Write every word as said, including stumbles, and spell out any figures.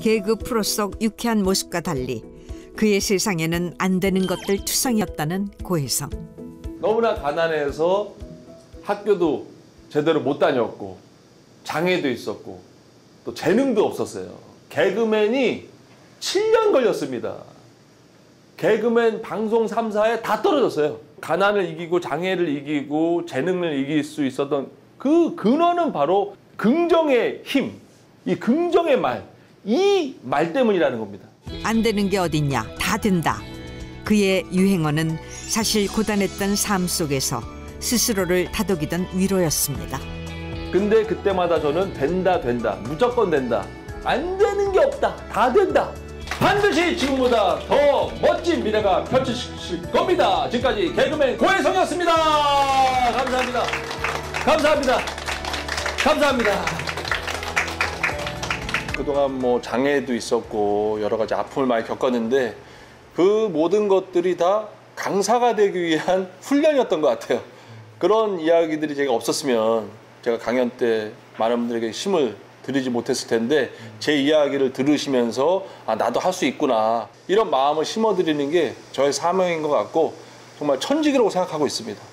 개그 프로 속 유쾌한 모습과 달리 그의 세상에는 안 되는 것들 투성이었다는 고혜성. 너무나 가난해서 학교도 제대로 못 다녔고 장애도 있었고 또 재능도 없었어요. 개그맨이 칠 년 걸렸습니다. 개그맨 방송 삼 사에 다 떨어졌어요. 가난을 이기고 장애를 이기고 재능을 이길 수 있었던 그 근원은 바로 긍정의 힘, 이 긍정의 말, 이 말 때문이라는 겁니다. 안 되는 게 어딨냐, 다 된다. 그의 유행어는 사실 고단했던 삶 속에서 스스로를 다독이던 위로였습니다. 근데 그때마다 저는 된다, 된다, 무조건 된다, 안 되는 게 없다, 다 된다. 반드시 지금보다 더 멋진 미래가 펼쳐질 겁니다. 지금까지 개그맨 고혜성이었습니다. 감사합니다. 감사합니다. 감사합니다. 그동안 뭐 장애도 있었고 여러 가지 아픔을 많이 겪었는데 그 모든 것들이 다 강사가 되기 위한 훈련이었던 것 같아요. 그런 이야기들이 제가 없었으면 제가 강연 때 많은 분들에게 힘을 드리지 못했을 텐데 제 이야기를 들으시면서 아, 나도 할 수 있구나 이런 마음을 심어드리는 게 저의 사명인 것 같고 정말 천직이라고 생각하고 있습니다.